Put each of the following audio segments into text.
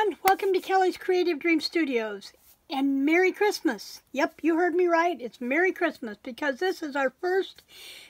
everyone, welcome to Kelly's Creative Dream Studios, and Merry Christmas. Yep, you heard me right, it's Merry Christmas, because this is our first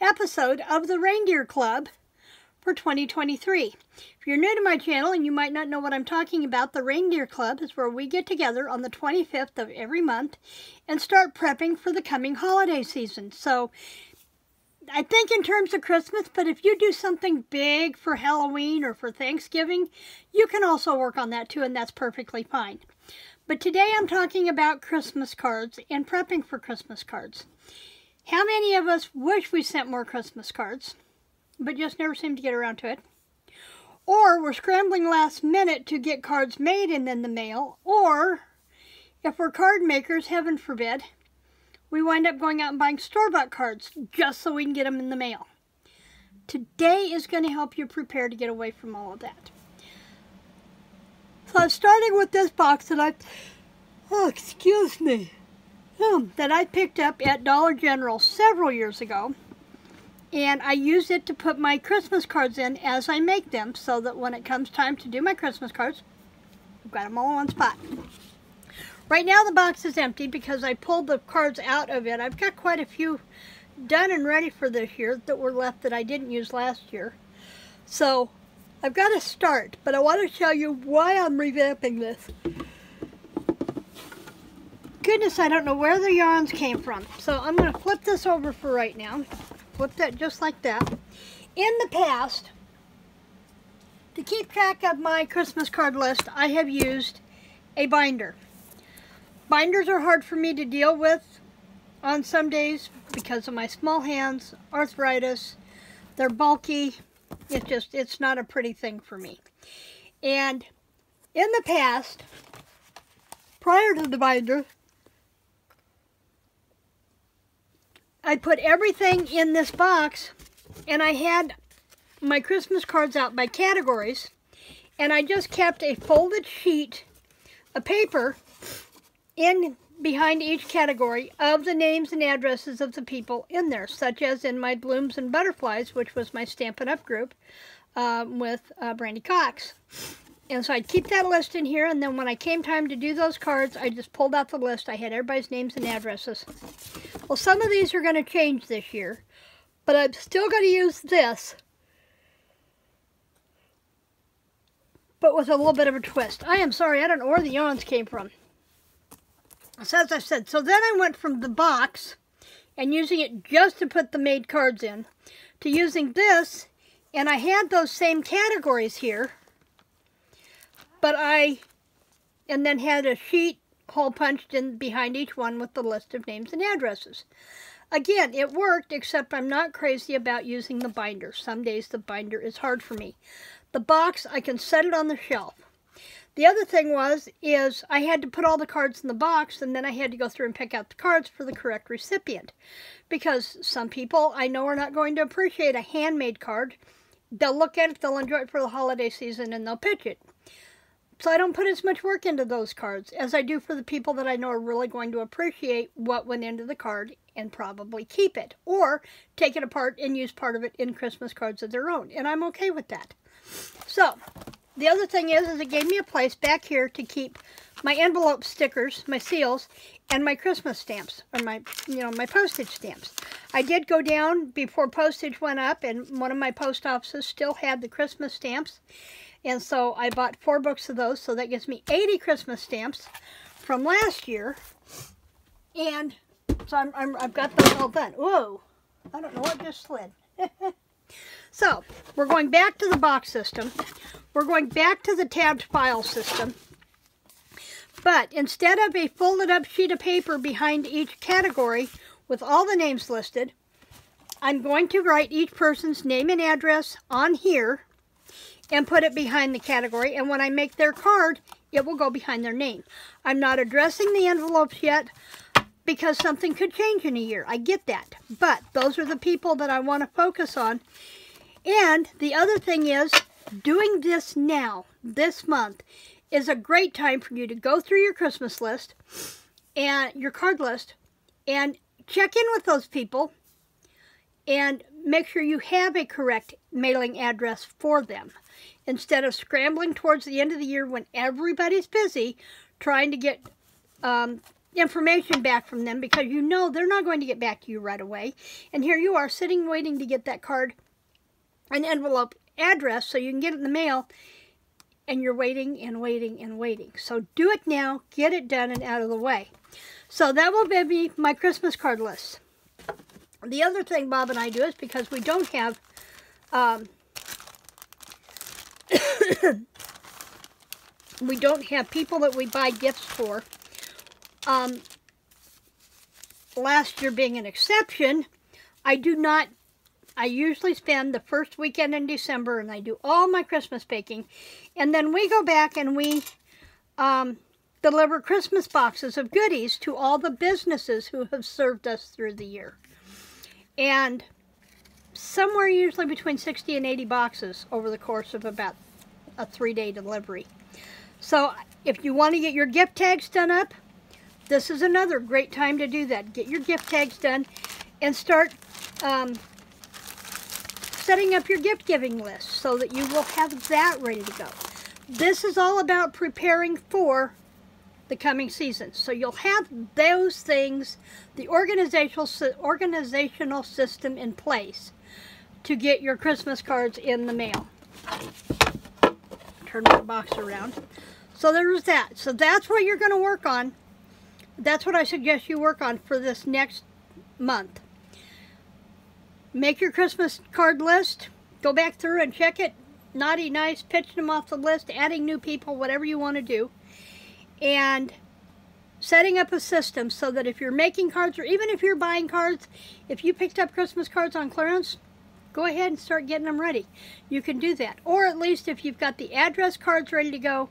episode of the Reindeer Club for 2023. If you're new to my channel and you might not know what I'm talking about, the Reindeer Club is where we get together on the 25th of every month and start prepping for the coming holiday season. So, I think in terms of Christmas, but if you do something big for Halloween or for Thanksgiving, you can also work on that too, and that's perfectly fine. But today I'm talking about Christmas cards and prepping for Christmas cards. How many of us wish we sent more Christmas cards, but just never seem to get around to it? Or we're scrambling last minute to get cards made and then the mail, or if we're card makers, heaven forbid, we wind up going out and buying store-bought cards just so we can get them in the mail. Today is going to help you prepare to get away from all of that. So I'm starting with this box that I picked up at Dollar General several years ago. And I use it to put my Christmas cards in as I make them, so that when it comes time to do my Christmas cards, I've got them all in one spot. Right now the box is empty because I pulled the cards out of it. I've got quite a few done and ready for this year that were left that I didn't use last year. So I've got to start, but I want to tell you why I'm revamping this. Goodness, I don't know where the yarns came from. So I'm going to flip this over for right now. Flip that just like that. In the past, to keep track of my Christmas card list, I have used a binder. Binders are hard for me to deal with on some days because of my small hands, arthritis, they're bulky, it's not a pretty thing for me. And in the past, prior to the binder, I put everything in this box and I had my Christmas cards out by categories and I just kept a folded sheet of paper in behind each category of the names and addresses of the people in there, such as in my Blooms and Butterflies, which was my Stampin' Up! Group with Brandy Cox. And so I'd keep that list in here, and then when I came time to do those cards, I just pulled out the list. I had everybody's names and addresses. Well, some of these are going to change this year, but I'm still going to use this, but with a little bit of a twist. I am sorry, I don't know where the yawns came from. So as I said, so then I went from the box and using it just to put the made cards in to using this, and I had those same categories here, but and then had a sheet hole punched in behind each one with the list of names and addresses. Again, it worked, except I'm not crazy about using the binder. Some days the binder is hard for me. The box, I can set it on the shelf. The other thing is I had to put all the cards in the box, and then I had to go through and pick out the cards for the correct recipient. Because some people I know are not going to appreciate a handmade card. They'll look at it, they'll enjoy it for the holiday season, and they'll pitch it. So I don't put as much work into those cards as I do for the people that I know are really going to appreciate what went into the card and probably keep it. Or take it apart and use part of it in Christmas cards of their own. And I'm okay with that. So the other thing is it gave me a place back here to keep my envelope stickers, my seals, and my Christmas stamps, or my postage stamps. I did go down before postage went up, and one of my post offices still had the Christmas stamps, and so I bought 4 books of those, so that gives me 80 Christmas stamps from last year, and so I've got those all done. Whoa, I don't know what just slid. So, we're going back to the box system. We're going back to the tabbed file system. But instead of a folded up sheet of paper behind each category with all the names listed, I'm going to write each person's name and address on here and put it behind the category. And when I make their card, it will go behind their name. I'm not addressing the envelopes yet, because something could change in a year. I get that. But those are the people that I want to focus on. And the other thing is, doing this now, this month, is a great time for you to go through your Christmas list, and your card list, and check in with those people, and make sure you have a correct mailing address for them. instead of scrambling towards the end of the year when everybody's busy trying to get information back from them, because you know they're not going to get back to you right away. And here you are sitting waiting to get that card, an envelope address, so you can get it in the mail, and you're waiting and waiting and waiting. So do it now, get it done and out of the way. So that will be my Christmas card list. The other thing Bob and I do is, because we don't have we don't have people that we buy gifts for. Last year being an exception, I usually spend the first weekend in December, and I do all my Christmas baking, and then we go back and we deliver Christmas boxes of goodies to all the businesses who have served us through the year, and somewhere usually between 60 and 80 boxes over the course of about a 3-day delivery. So if you want to get your gift tags done up, this is another great time to do that. Get your gift tags done and start setting up your gift giving list so that you will have that ready to go. This is all about preparing for the coming season. So you'll have those things, the organizational system in place to get your Christmas cards in the mail. Turn my box around. So there's that. So that's what you're going to work on. That's what I suggest you work on for this next month. Make your Christmas card list. Go back through and check it. Naughty, nice, pitching them off the list, adding new people, whatever you want to do. And setting up a system so that if you're making cards, or even if you're buying cards, if you picked up Christmas cards on clearance, go ahead and start getting them ready. You can do that. Or at least if you've got the address cards ready to go,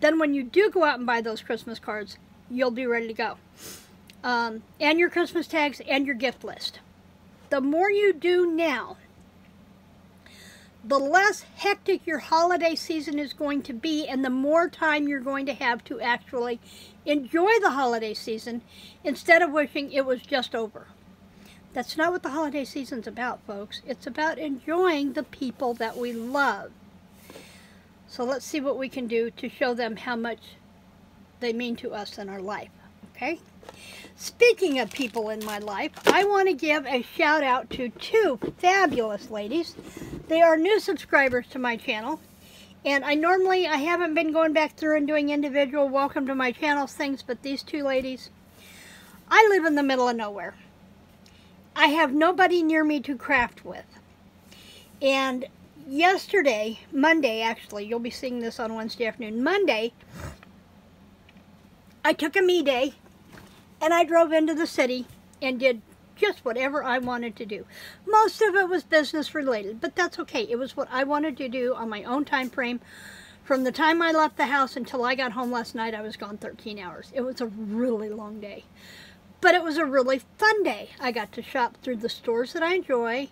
then when you do go out and buy those Christmas cards, you'll be ready to go. And your Christmas tags and your gift list. The more you do now, the less hectic your holiday season is going to be, and the more time you're going to have to actually enjoy the holiday season instead of wishing it was just over. That's not what the holiday season's about, folks. It's about enjoying the people that we love. So let's see what we can do to show them how much they mean to us in our life. Okay, speaking of people in my life, I want to give a shout out to two fabulous ladies. They are new subscribers to my channel, and I haven't been going back through and doing individual welcome to my channel things, but these two ladies, I live in the middle of nowhere. I have nobody near me to craft with, and yesterday, Monday actually, you'll be seeing this on Wednesday afternoon, Monday, I took a me day, and I drove into the city and did just whatever I wanted to do. Most of it was business related, but that's okay. It was what I wanted to do on my own time frame. From the time I left the house until I got home last night, I was gone 13 hours. It was a really long day, but it was a really fun day. I got to shop through the stores that I enjoy.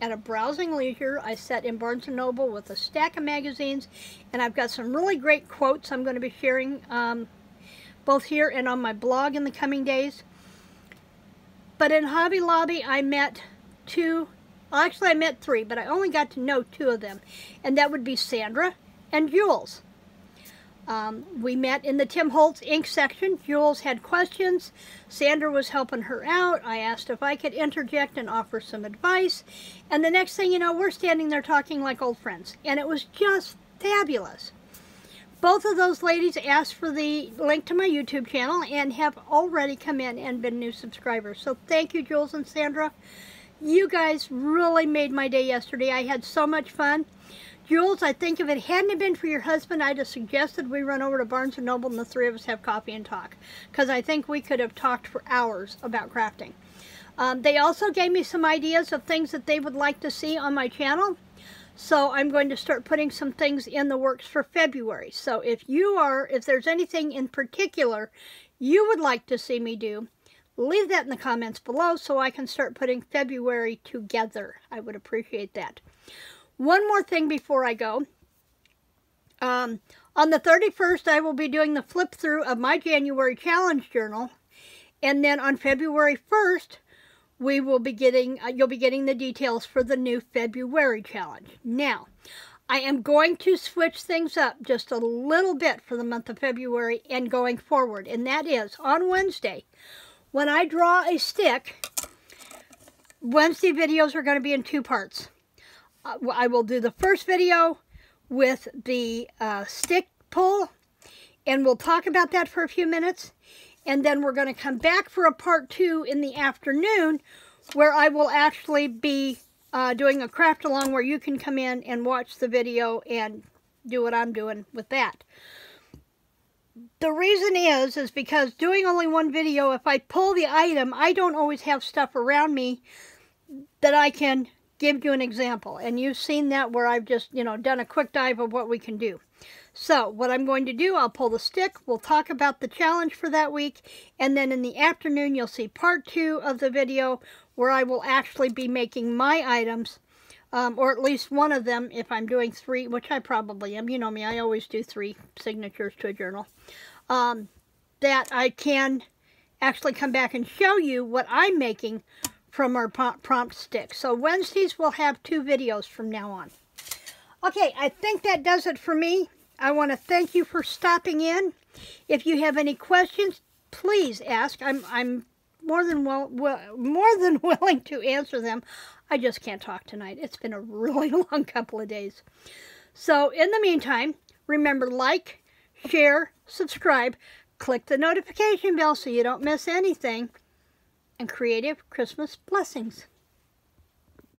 At a browsing leisure, I sat in Barnes & Noble with a stack of magazines, and I've got some really great quotes I'm going to be sharing both here and on my blog in the coming days. But in Hobby Lobby, I met two, well, actually I met three, but I only got to know two of them, and that would be Sandra and Jules. We met in the Tim Holtz Ink section. Jules had questions. Sandra was helping her out. I asked if I could interject and offer some advice, and the next thing you know, we're standing there talking like old friends, and it was just fabulous. Both of those ladies asked for the link to my YouTube channel and have already come in and been new subscribers. So thank you, Jules and Sandra. You guys really made my day yesterday. I had so much fun. Jules, I think if it hadn't been for your husband, I'd have suggested we run over to Barnes & Noble and the three of us have coffee and talk, because I think we could have talked for hours about crafting. They also gave me some ideas of things that they would like to see on my channel. So I'm going to start putting some things in the works for February. So if there's anything in particular you would like to see me do, leave that in the comments below so I can start putting February together. I would appreciate that. One more thing before I go. On the 31st, I will be doing the flip through of my January challenge journal. And then on February 1st, you'll be getting the details for the new February challenge. Now, I am going to switch things up just a little bit for the month of February and going forward. And that is on Wednesday, when I draw a stick, Wednesday videos are going to be in two parts. I will do the first video with the stick pull, and we'll talk about that for a few minutes. And then we're going to come back for a part two in the afternoon, where I will actually be doing a craft along where you can come in and watch the video and do what I'm doing with that. The reason is because doing only one video, if I pull the item, I don't always have stuff around me that I can give you an example. And you've seen that where I've just, you know, done a quick dive of what we can do. So what I'm going to do, I'll pull the stick, we'll talk about the challenge for that week, and then in the afternoon you'll see part two of the video where I will actually be making my items, or at least one of them if I'm doing three, which I probably am. You know me, I always do three signatures to a journal. That I can actually come back and show you what I'm making from our prompt stick. So Wednesdays we'll have two videos from now on. Okay, I think that does it for me. I want to thank you for stopping in. If you have any questions, please ask. I'm more than willing to answer them. I just can't talk tonight. It's been a really long couple of days. So in the meantime, remember, like, share, subscribe, click the notification bell so you don't miss anything, and creative Christmas blessings.